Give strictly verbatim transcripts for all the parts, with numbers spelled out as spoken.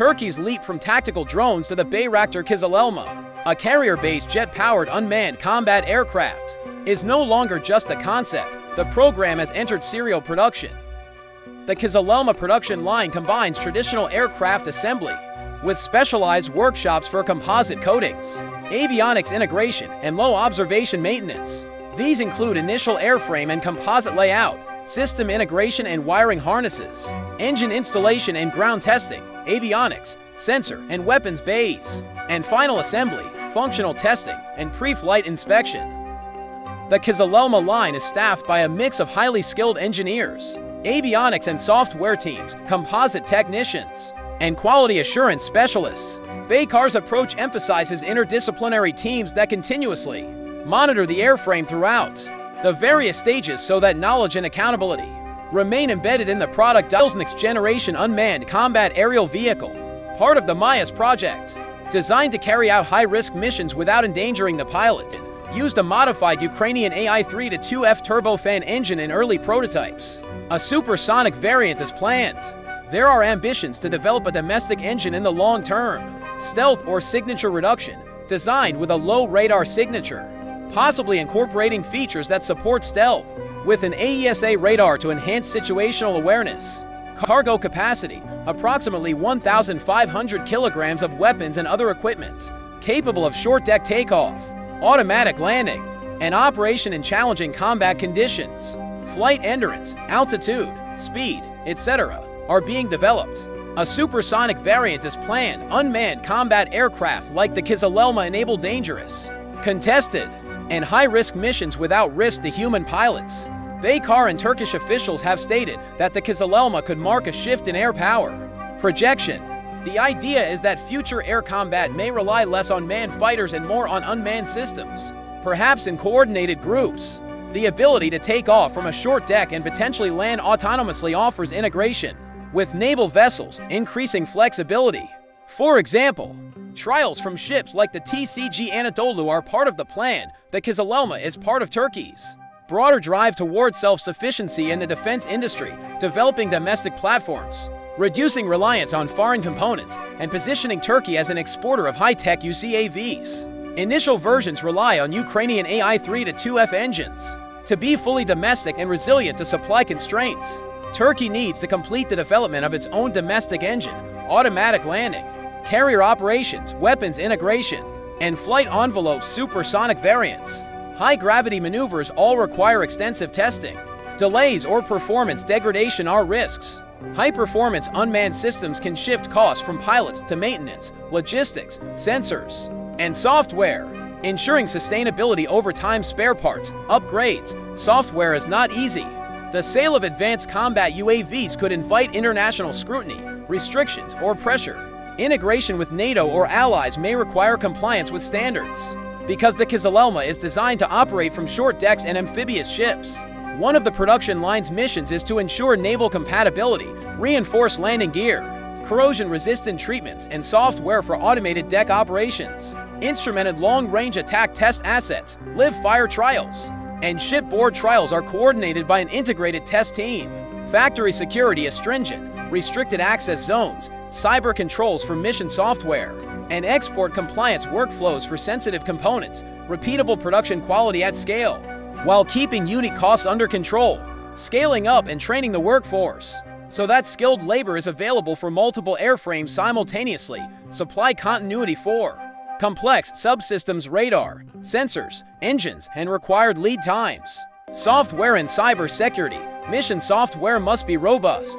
Turkey's leap from tactical drones to the Bayraktar Kızılelma, a carrier-based jet-powered unmanned combat aircraft, is no longer just a concept. The program has entered serial production. The Kızılelma production line combines traditional aircraft assembly with specialized workshops for composite coatings, avionics integration, and low observation maintenance. These include initial airframe and composite layout, system integration and wiring harnesses, engine installation and ground testing, avionics, sensor and weapons bays, and final assembly, functional testing, and pre-flight inspection. The Kızılelma line is staffed by a mix of highly skilled engineers, avionics and software teams, composite technicians, and quality assurance specialists. Baykar's approach emphasizes interdisciplinary teams that continuously monitor the airframe throughout the various stages so that knowledge and accountability remain embedded in the product. Next-generation unmanned combat aerial vehicle, part of the M I A S project, designed to carry out high-risk missions without endangering the pilot, used a modified Ukrainian A I three dash two F turbofan engine in early prototypes. A supersonic variant is planned. There are ambitions to develop a domestic engine in the long term, stealth or signature reduction, designed with a low radar signature, possibly incorporating features that support stealth, with an A E S A radar to enhance situational awareness. Cargo capacity, approximately one thousand five hundred kilograms of weapons and other equipment, capable of short-deck takeoff, automatic landing, and operation in challenging combat conditions. Flight endurance, altitude, speed, et cetera are being developed. A supersonic variant is planned. Unmanned combat aircraft like the Kızılelma enable dangerous, contested, and high-risk missions without risk to human pilots. Baykar and Turkish officials have stated that the Kızılelma could mark a shift in air power. Projection. The idea is that future air combat may rely less on manned fighters and more on unmanned systems, perhaps in coordinated groups. The ability to take off from a short deck and potentially land autonomously offers integration with naval vessels, increasing flexibility. For example, trials from ships like the T C G Anadolu are part of the plan. The Kızılelma is part of Turkey's broader drive toward self-sufficiency in the defense industry, developing domestic platforms, reducing reliance on foreign components, and positioning Turkey as an exporter of high-tech U C A Vs. Initial versions rely on Ukrainian A I three dash two F engines. To be fully domestic and resilient to supply constraints, Turkey needs to complete the development of its own domestic engine, automatic landing, carrier operations, weapons integration, and flight envelope supersonic variants. High-gravity maneuvers all require extensive testing. Delays or performance degradation are risks. High-performance unmanned systems can shift costs from pilots to maintenance, logistics, sensors, and software, ensuring sustainability over time. Spare parts, upgrades, software is not easy. The sale of advanced combat U A Vs could invite international scrutiny, restrictions, or pressure. Integration with NATO or allies may require compliance with standards, because the Kızılelma is designed to operate from short decks and amphibious ships. One of the production line's missions is to ensure naval compatibility, reinforce landing gear, corrosion-resistant treatments, and software for automated deck operations, instrumented long-range attack test assets, live-fire trials, and shipboard trials are coordinated by an integrated test team. Factory security is stringent, restricted access zones, cyber controls for mission software, and export compliance workflows for sensitive components, repeatable production quality at scale, while keeping unit costs under control, scaling up and training the workforce so that skilled labor is available for multiple airframes simultaneously. Supply continuity for complex subsystems, radar, sensors, engines, and required lead times. Software and cybersecurity. Mission software must be robust,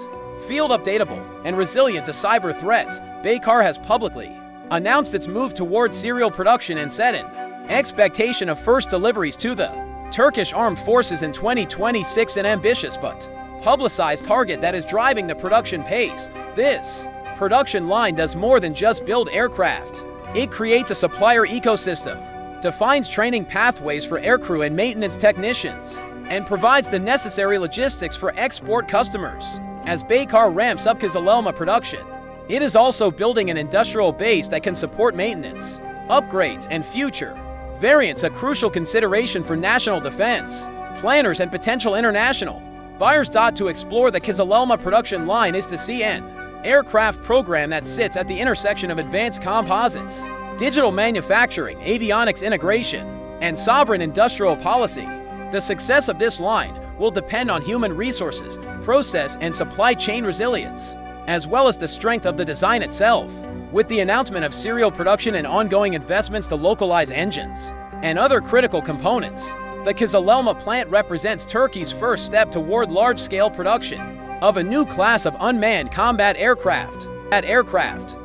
field updatable, and resilient to cyber threats. Baykar has publicly announced its move toward serial production and set an expectation of first deliveries to the Turkish Armed Forces in twenty twenty-six, an ambitious but publicized target that is driving the production pace. This production line does more than just build aircraft. It creates a supplier ecosystem, defines training pathways for aircrew and maintenance technicians, and provides the necessary logistics for export customers. As Baykar ramps up Kızılelma production, it is also building an industrial base that can support maintenance, upgrades, and future variants, a crucial consideration for national defense planners and potential international buyers. To explore the Kızılelma production line is to see an aircraft program that sits at the intersection of advanced composites, digital manufacturing, avionics integration, and sovereign industrial policy. The success of this line will depend on human resources, process and supply chain resilience, as well as the strength of the design itself. With the announcement of serial production and ongoing investments to localize engines and other critical components, the Kızılelma plant represents Turkey's first step toward large-scale production of a new class of unmanned combat aircraft. At aircraft.